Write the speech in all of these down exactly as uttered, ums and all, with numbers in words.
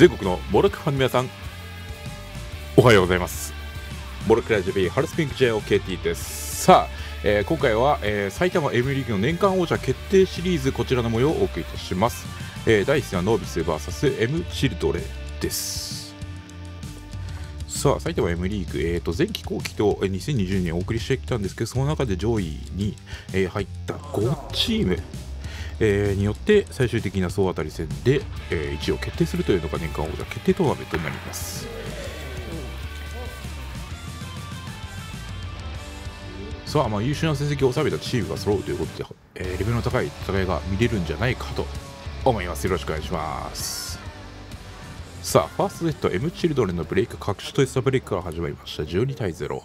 全国のモルックファンの皆さん、おはようございます。モルックラジオ B ハルスピンク ジェイオーケーティー です。さあ、えー、今回は、えー、埼玉 M リーグの年間王者決定シリーズ、こちらの模様をお送りいたします。えー、だいいち戦はノービス ブイエス M チルドレンです。さあ、埼玉 M リーグ、えー、と前期後期とにせんにじゅうにねんお送りしてきたんですけど、その中で上位に、えー、入ったごチームえー、によって最終的な総当たり戦で、えー、いちいを決定するというのが年間王者決定トーナメントになります。さあ、まあ、優秀な成績を収めたチームが揃うということで、えー、レベルの高い戦いが見れるんじゃないかと思います。よろしくお願いします。さあ、ファーストセット M チルドレンのブレイク、各種とエスタブレイクから始まりました。じゅうにたいゼロ、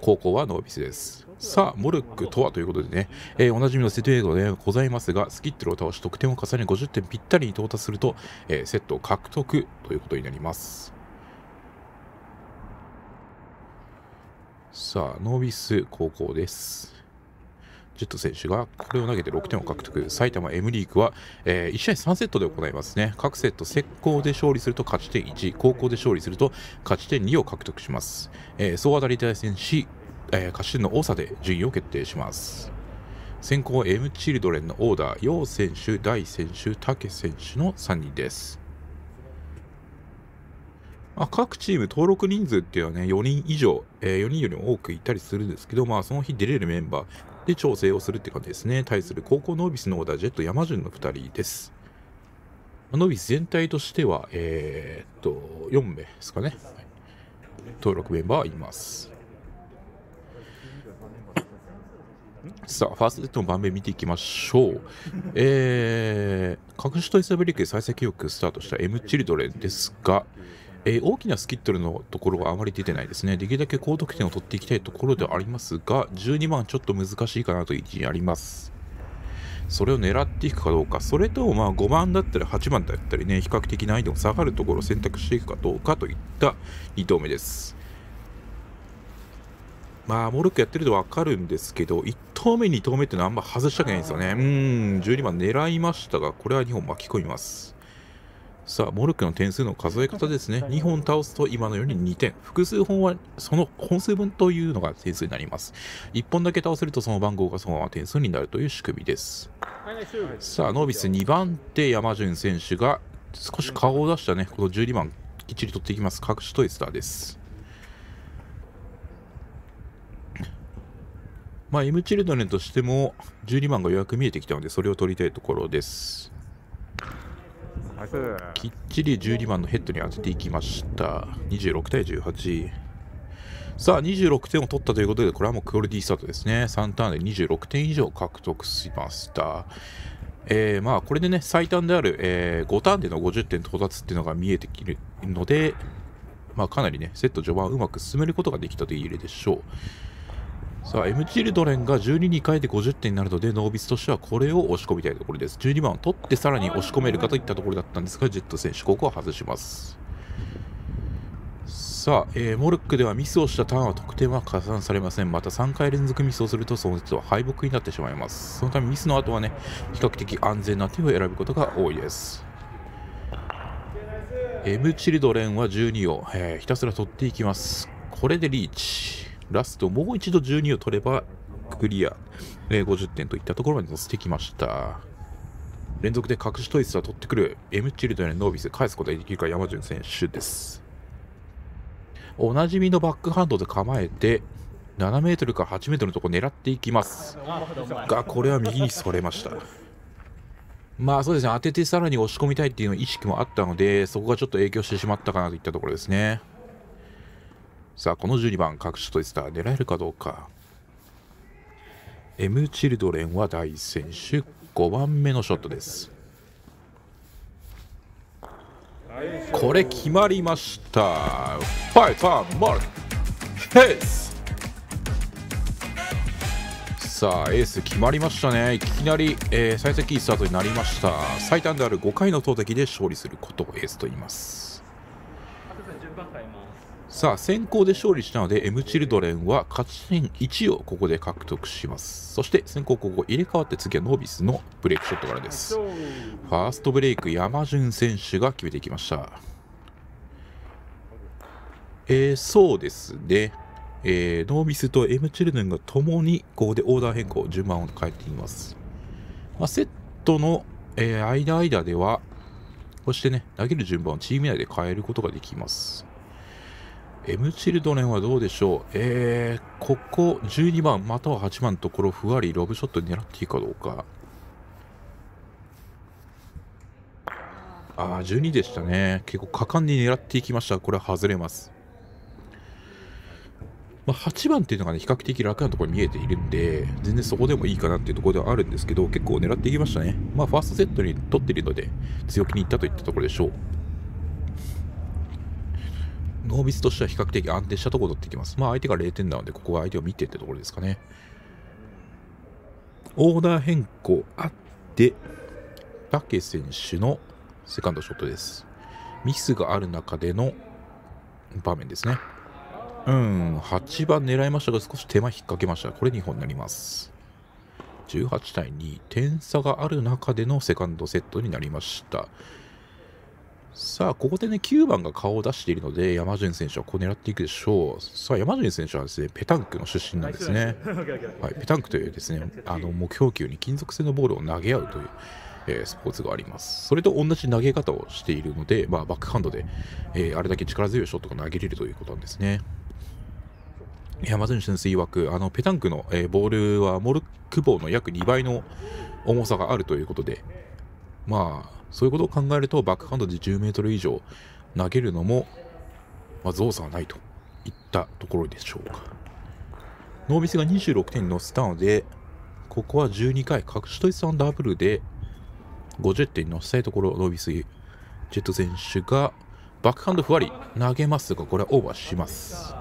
後攻はノービスです。さあ、モルックとはということでね、えー、おなじみのセット映像でございますが、スキットルを倒し得点を重ねごじゅってんぴったりに到達すると、えー、セットを獲得ということになります。さあ、ノービス後攻です。ジェット選手がこれを投げてろくてんを獲得。埼玉 M リーグは、えー、いち試合さんセットで行いますね。各セット先攻で勝利すると勝ち点いち、後攻で勝利すると勝ち点にを獲得します。えー、総当たり対戦し、えー、勝ち点の多さで順位を決定します。先攻は M チルドレンのオーダー、楊選手、大選手、武選手のさんにんです。まあ、各チーム登録人数っていうのはね、よにん以上、えー、よにんよりも多くいたりするんですけど、まあ、その日出れるメンバーで調整をするって感じですね。対する高校ノービスのオーダー、ジェット山順のふたりです。ノービス全体としては、えー、っとよんめいですかね、はい、登録メンバーはいます。さあ、ファーストセットの盤面見ていきましょう。えー、各種とエスタブリックで幸先よくスタートした M チルドレンですが、えー、大きなスキットルのところがあまり出てないですね。できるだけ高得点を取っていきたいところではありますが、じゅうにばんちょっと難しいかなという位置にあります。それを狙っていくかどうか、それともまあごばんだったりはちばんだったりね、比較的難易度が下がるところを選択していくかどうかといったに投目です。まあ、モルックやってると分かるんですけど、いち投目に投目ってのはあんま外したくないんですよね。うん、じゅうにばん狙いましたが、これはにほん巻き込みます。さあ、モルックの点数の数え方ですね。にほん倒すと今のようににてん、複数本はその本数分というのが点数になります。いっぽんだけ倒せるとその番号がそのまま点数になるという仕組みです。さあ、ノービスにばんて山順選手が少し顔を出したね、このじゅうにばんきっちり取っていきます。各種トイスターです。まあ、M チルドレンとしてもじゅうにばんがようやく見えてきたので、それを取りたいところです。きっちりじゅうにばんのヘッドに当てていきました。にじゅうろくたいじゅうはち。さあ、にじゅうろくてんを取ったということで、これはもうクオリティスタートですね。さんターンでにじゅうろくてん以上獲得しました。えー、まあこれでね、最短である、えー、ごターンでのごじゅってん到達っていうのが見えてきるので、まあ、かなりね、セット序盤うまく進めることができたと言えるでしょう。さあ、 M チルドレンがじゅうににかいでごじゅってんになるので、ノービスとしてはこれを押し込みたいところです。じゅうにばんを取ってさらに押し込めるかといったところだったんですが、ジェット選手ここは外します。さあ、えー、モルックではミスをしたターンは得点は加算されません。またさんかい連続ミスをするとその人は敗北になってしまいます。そのためミスの後はね、比較的安全な手を選ぶことが多いです。 M チルドレンはじゅうにを、えー、ひたすら取っていきます。これでリーチ、ラストもう一度じゅうにを取ればクリア、えー、ごじゅってんといったところまで乗せてきました。連続で隠しトイスは取ってくる M チルドレン、ノービス返すことができるか山順選手です。おなじみのバックハンドで構えて ななメートル から はちメートル のところ狙っていきますが、これは右にそれました。まあそうですね、当ててさらに押し込みたいっていう意識もあったので、そこがちょっと影響してしまったかなといったところですね。さあ、このじゅうにばん各種トイスター狙えるかどうか。 M チルドレンは大選手ごばんめのショットです。これ決まりました。ファイターマルクエース。さあ、エース決まりましたね。いきなり、えー、幸先いいスタートになりました。最短であるごかいの投擲で勝利することをエースと言います。さあ、先行で勝利したので M チルドレンは勝ち点いちをここで獲得します。そして先行、ここ入れ替わって、次はノービスのブレイクショットからです。ファーストブレイク山順選手が決めていきました。えー、そうですね。えー、ノービスと M チルドレンがともにここでオーダー変更、順番を変えています。まあ、セットの、えー、間々では、こうしてね、投げる順番をチーム内で変えることができます。M チルドレンはどうでしょう。えー、ここじゅうにばんまたははちばんのところ、ふわりロブショット狙っていいかどうか。ああ、じゅうにでしたね。結構果敢に狙っていきました。これは外れます。まあ、はちばんっていうのがね、比較的楽なところに見えているんで、全然そこでもいいかなっていうところではあるんですけど、結構狙っていきましたね。まあ、ファーストセットに取っているので、強気にいったといったところでしょう。ノービスとしては比較的安定したところを取っていきます。まあ、相手がれいてんなので、ここは相手を見てってところですかね。オーダー変更あって、武選手のセカンドショットです。ミスがある中での場面ですね。うん、はちばん狙いましたが少し手間引っ掛けました。これにほんになります。じゅうはちたいに、点差がある中でのセカンドセットになりました。さあ、ここでね、きゅうばんが顔を出しているので、山順選手はこう狙っていくでしょう。さあ、山順選手はですね、ペタンクの出身なんですね。はい、ペタンクというですね、あの目標球に金属製のボールを投げ合うという、えー、スポーツがあります。それと同じ投げ方をしているので、まあ、バックハンドで、えー、あれだけ力強いショットが投げれるということなんですね。山順先生曰く、あのペタンクの、えー、ボールはモルック棒の約にばいの重さがあるということで、まあ、そういうことを考えるとバックハンドでじゅうメートル以上投げるのも、まあ、造作はないといったところでしょうか。ノービスがにじゅうろくてんに乗せたので、ここはじゅうにかい隠し取りさんダブルでごじゅってんに乗せたいところ。ノービスジェット選手がバックハンドふわり投げますが、これはオーバーします。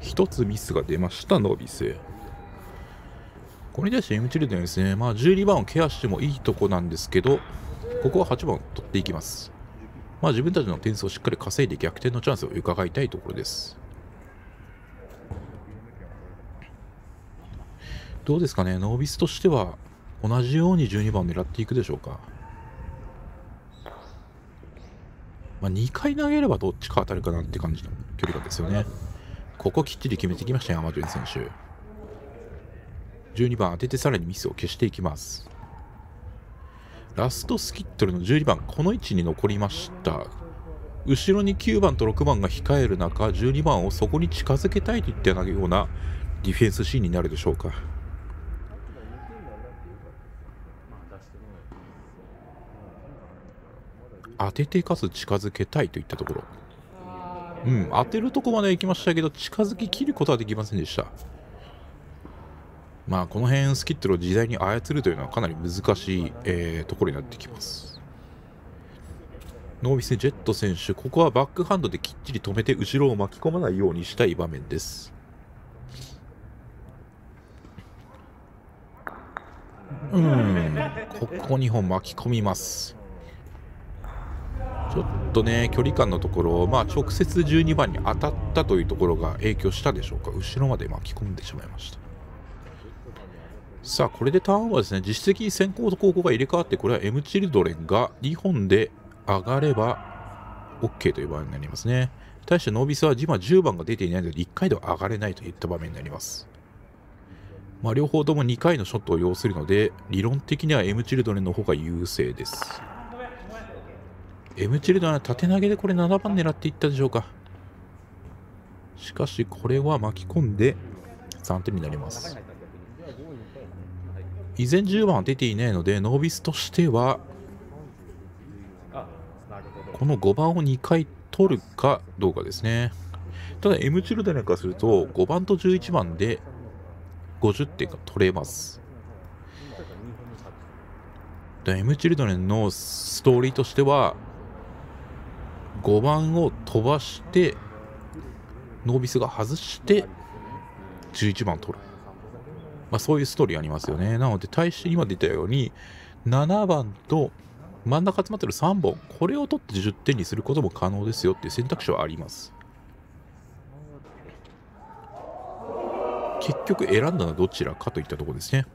ひとつミスが出ました、ノービス。これに対して M チルドレンですね、まあ、じゅうにばんをケアしてもいいとこなんですけど、ここははちばんを取っていきます。まあ、自分たちの点数をしっかり稼いで逆転のチャンスを伺いたいところです。どうですかね、ノービスとしては同じようにじゅうにばんを狙っていくでしょうか。まあ、にかい投げればどっちか当たるかなって感じの距離感ですよね。ここきっちり決めてきました、山順選手。じゅうにばん当ててさらにミスを消していきます。ラストスキットルのじゅうにばん、この位置に残りました。後ろにきゅうばんとろくばんが控える中、じゅうにばんをそこに近づけたいといったようなディフェンスシーンになるでしょうか。当ててかつ近づけたいといったところ。うん、当てるとこまで行きましたけど近づききることはできませんでした。まあ、この辺スキットルを自在に操るというのはかなり難しい、えー、ところになってきます。ノービスジェット選手、ここはバックハンドできっちり止めて後ろを巻き込まないようにしたい場面です。うん、ここにほん巻き込みます。ちょっとね、距離感のところ、まあ、直接じゅうにばんに当たったというところが影響したでしょうか。後ろまで巻き込んでしまいました。さあ、これでターンはですね、実質的に先行と後攻が入れ替わって、これは M チルドレンがにほんで上がれば オーケー という場合になりますね。対してノービスは今じゅうばんが出ていないのでいっかいでは上がれないといった場面になります。まあ、両方ともにかいのショットを要するので、理論的には M チルドレンの方が優勢です。M チルドレンは縦投げでこれななばん狙っていったでしょうか。しかしこれは巻き込んでさんてんになります。依然じゅうばんは出ていないので、ノービスとしてはこのごばんをにかい取るかどうかですね。ただ M チルドレンからするとごばんとじゅういちばんでごじゅってんが取れます。 M チルドレンのストーリーとしてはごばんを飛ばしてノービスが外してじゅういちばんを取る、まあ、そういうストーリーありますよね。なので対して今出たようにななばんと真ん中集まってるさんぼん、これを取ってじゅってんにすることも可能ですよっていう選択肢はあります。結局選んだのはどちらかといったところですね。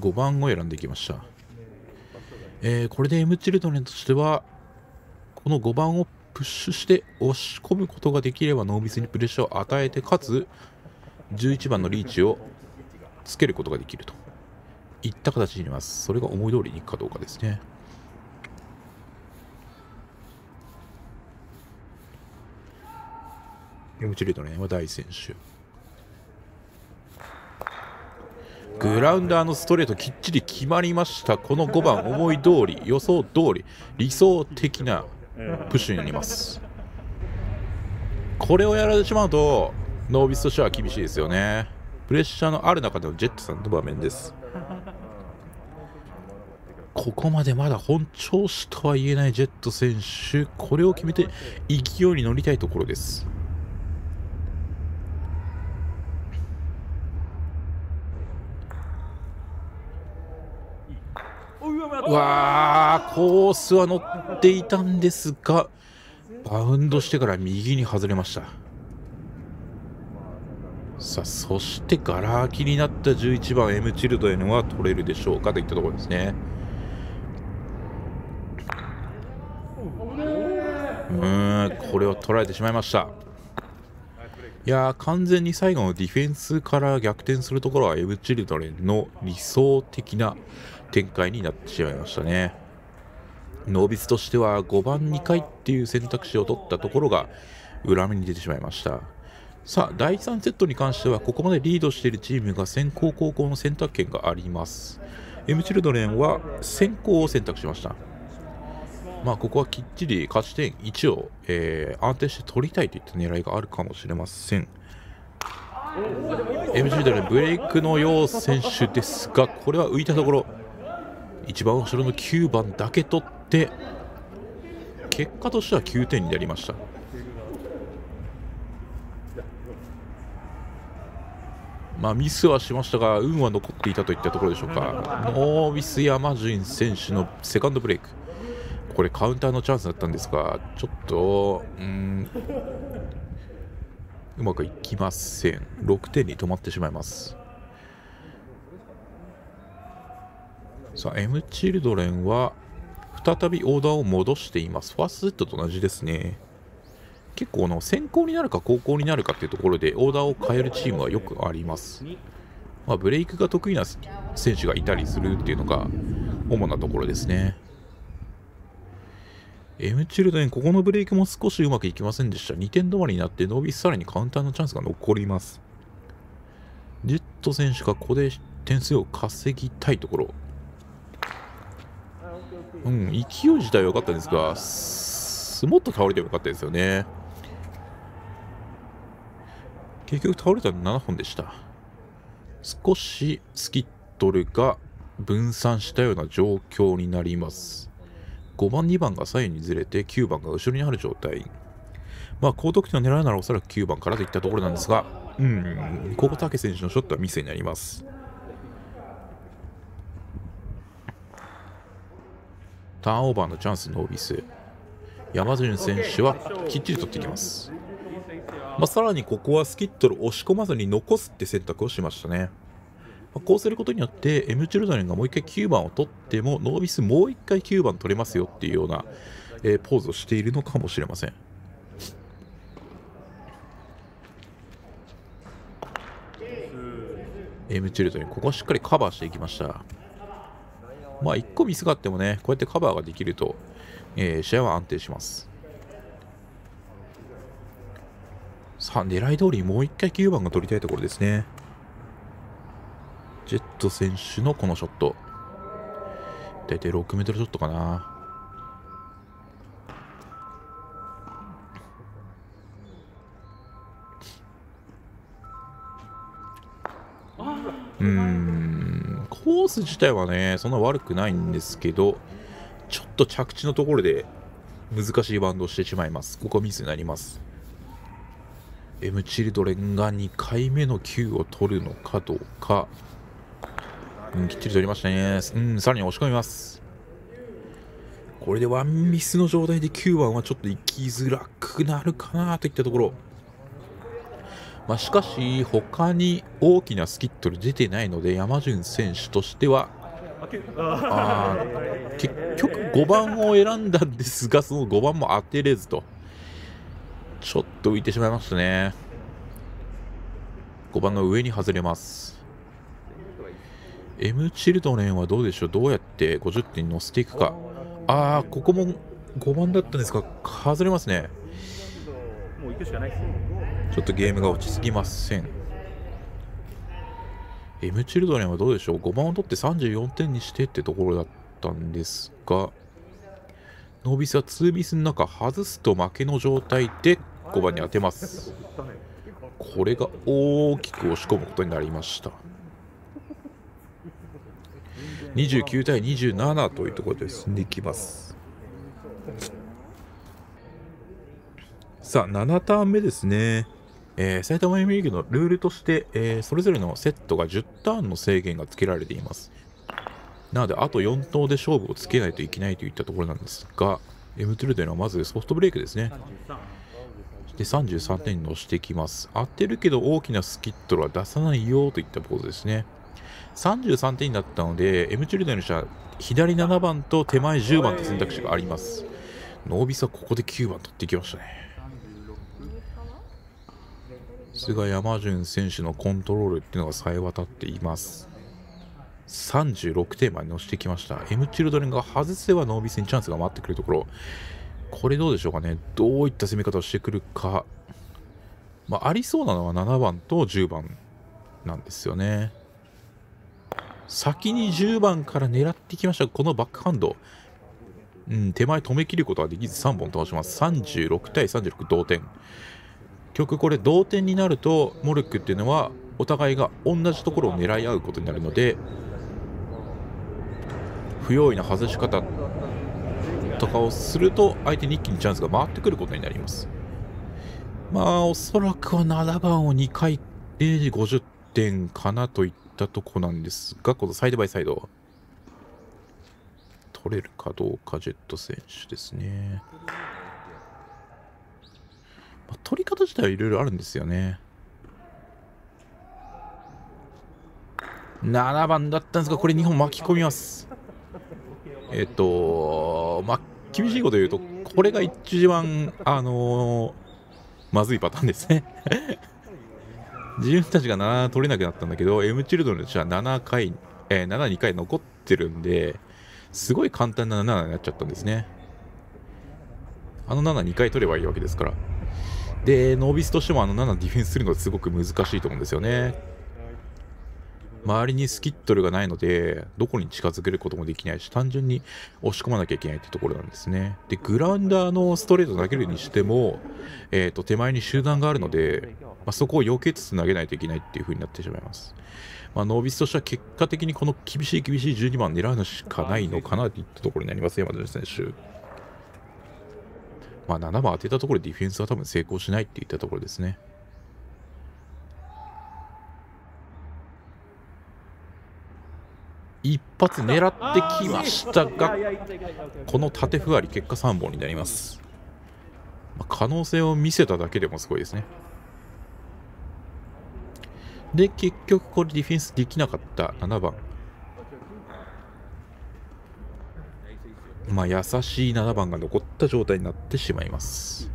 ごばんを選んでいきました。えー、これで M チルドレンとしてはここのごばんをプッシュして押し込むことができれば、濃密にプレッシャーを与えて、かつじゅういちばんのリーチをつけることができるといった形になります。それが思い通りにいくかどうかですね。Mチルドレンは大選手、グラウンダーのストレートきっちり決まりました。このごばん、思い通り、予想通り、理想的なプッシュになります。これをやられてしまうとノービスとしては厳しいですよね。プレッシャーのある中でのジェットさんの場面です。ここまでまだ本調子とは言えないジェット選手、これを決めて勢いに乗りたいところです。うわー、コースは乗っていたんですが、バウンドしてから右に外れました。さあ、そしてガラ空きになったじゅういちばん Mチルドレンは取れるでしょうかといったところですね。うーん、これを取られてしまいました。いやー、完全に最後のディフェンスから逆転するところは Mチルドレンの理想的な展開になってしまいましたね。ノービスとしてはごばんにかいっていう選択肢を取ったところが裏目に出てしまいました。さあ、だいさんセットに関してはここまでリードしているチームが先攻後攻の選択権があります。 Mチルドレンは先攻を選択しました。まあ、ここはきっちり勝ち点いちを、えー、安定して取りたいといった狙いがあるかもしれません。Mチルドレン、ブレイクのよう選手ですが、これは浮いたところ、一番後ろのきゅうばんだけ取って結果としてはきゅうてんになりました。まあ、ミスはしましたが運は残っていたといったところでしょうか。ノービス山順選手のセカンドブレイク、これカウンターのチャンスだったんですが、ちょっとうーんうまくいきません。ろくてんに止まってしまいます。さあ、 M チルドレンは再びオーダーを戻しています。ファーストセットと同じですね。結構の先行になるか後攻になるかっていうところでオーダーを変えるチームはよくあります。まあ、ブレイクが得意な選手がいたりするっていうのが主なところですね。 M チルドレン、ここのブレイクも少しうまくいきませんでした。にてん止まりになってノービス、さらにカウンターのチャンスが残ります。ジェット選手がここで点数を稼ぎたいところ。うん、勢い自体は良かったんですが、すもっと倒れてもよかったですよね。結局倒れたのななほんでした。少しスキットルが分散したような状況になります。ごばんにばんが左右にずれてきゅうばんが後ろにある状態。まあ、高得点を狙うならおそらくきゅうばんからといったところなんですが、うん、ここ武選手のショットはミスになります。ターンオーバーのチャンス、ノービス山順選手はきっちり取ってきます。まあ、さらにここはスキットルを押し込まずに残すって選択をしましたね。まあ、こうすることによって M チルドレンがもういっかいきゅうばんを取ってもノービスもういっかいきゅうばん取れますよっていうような、えー、ポーズをしているのかもしれません。M チルドレン、ここはしっかりカバーしていきました。まあ、いっこミスがあってもね、こうやってカバーができると、えー、試合は安定します。さあ、狙い通りもういっかいきゅうばんが取りたいところですね。ジェット選手のこのショット、大体 ろくメートル ショットかな。うん、コース自体はねそんな悪くないんですけど、ちょっと着地のところで難しいバウンドをしてしまいます。ここミスになります。 M チルドレンがにかいめのきゅうを取るのかどうか。うん、きっちり取りましたね。うん、さらに押し込みます。これでワンミスの状態できゅうばんはちょっと行きづらくなるかなといったところ。まあ、しかし他に大きなスキットル出てないので、山順選手としてはあ結局ごばんを選んだんですが、そのごばんも当てれずと、ちょっと浮いてしまいましたね。ごばんが上に外れます。 M チルドレンはどうでしょう、どうやってごじゅってんに乗せていくか。ああ、ここもごばんだったんですが外れますね。ちょっとゲームが落ち着きません。 M チルドレンはどうでしょう、ごばんを取ってさんじゅうよんてんにしてってところだったんですが、ノービスはツービスの中外すと負けの状態でごばんに当てます。これが大きく押し込むことになりました。にじゅうきゅうたいにじゅうななというところで進んでいきます。さあななターン目ですね。えー、埼玉 エム リーグのルールとして、えー、それぞれのセットがじゅうターンの制限がつけられています。なのであとよん投で勝負をつけないといけないといったところなんですが、 M チルドレンはまずソフトブレイクですね。でさんじゅうさんてんに乗してきます。当てるけど大きなスキットルは出さないよといったポーズですね。さんじゅうさんてんだったので M チルドレンの人は左ななばんと手前じゅうばんと選択肢があります。ノービスはここできゅうばん取ってきましたね。菅山潤選手のコントロールっていうのが冴え渡っています。さんじゅうろくてんまで乗せてきました。 M チルドレンが外せばノービスにチャンスが回ってくるところ、これどうでしょうかね。どういった攻め方をしてくるか、まあ、ありそうなのはななばんとじゅうばんなんですよね。先にじゅうばんから狙ってきましたが、このバックハンド、うん、手前止めきることはできずさんぼん倒します。さんじゅうろくたいさんじゅうろく同点。曲これ同点になるとモルックっていうのはお互いが同じところを狙い合うことになるので、不用意な外し方とかをすると相手に一気にチャンスが回ってくることになります。まあおそらくはななばんをにかいでごじゅってんかなといったとこなんですが、このサイドバイサイド取れるかどうかジェット選手ですね。取り方自体はいろいろあるんですよね。ななばんだったんですが、これにほん巻き込みます。えっとまあ厳しいこと言うとこれが一番あのー、まずいパターンですね。自分たちがなな取れなくなったんだけど M チルドレンの人はななかい、えー、ななにかい残ってるんで、すごい簡単なななになっちゃったんですね。あのななにかい取ればいいわけですから。でノービスとしてもあのななディフェンスするのはすごく難しいと思うんですよね。周りにスキットルがないのでどこに近づけることもできないし、単純に押し込まなきゃいけないってところなんですね。でグラウンダーのストレート投げるにしても、えー、と手前に集団があるので、まあ、そこを避けつつ投げないといけないっていう風になってしまいます。まあ、ノービスとしては結果的にこの厳しい厳しいじゅうにばん狙うのしかないのかなといったところになります。山田選手まあななばん当てたところでディフェンスは多分成功しないっていったところですね。一発狙ってきましたが、この縦ふわり結果さんぼんになります。まあ、可能性を見せただけでもすごいですね。で結局これディフェンスできなかったななばん、まあ優しいななばんが残った状態になってしまいます。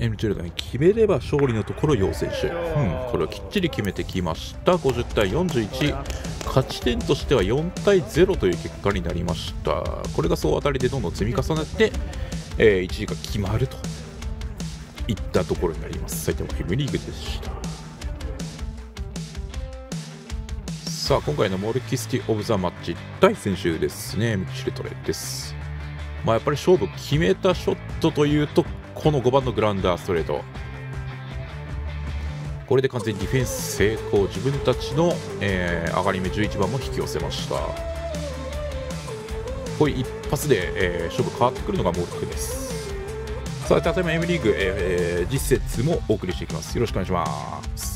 M チルドレン決めれば勝利のところ楊選手、うん、これをきっちり決めてきました。ごじゅうたいよんじゅういち、勝ち点としてはよんたいゼロという結果になりました。これが総当たりでどんどん積み重ねて、えー、いちいが決まるといったところになります。埼玉 エム リーグでした。さあ今回のモルキスティ・オブ・ザ・マッチ対先週ですね、Mチルドレンです。まあ、やっぱり勝負決めたショットというとこのごばんのグラウンダーストレート、これで完全にディフェンス成功。自分たちの、えー、上がり目じゅういちばんも引き寄せました。こういう一発で、えー、勝負変わってくるのがモルクです。さあ例えば エム リーグ、えー、実節もお送りしていきます。よろしくお願いします。